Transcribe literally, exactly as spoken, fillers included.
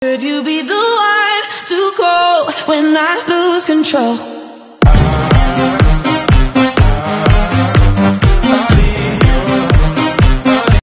Could you be the one to call when I lose control?